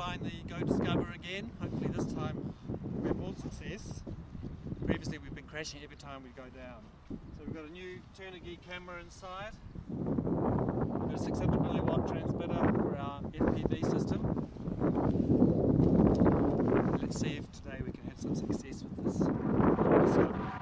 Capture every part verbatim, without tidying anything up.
applying the Go Discover again. Hopefully this time we have more success. Previously we've been crashing every time we go down. So we've got a new Turnigy camera inside. We've got a six hundred milliwatt transmitter for our F P V system. Let's see if today we can have some success with this Go Discover.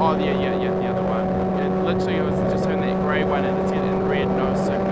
Oh, yeah, yeah, yeah, the other one. It literally, it was just in that grey one and it's getting red, no signal.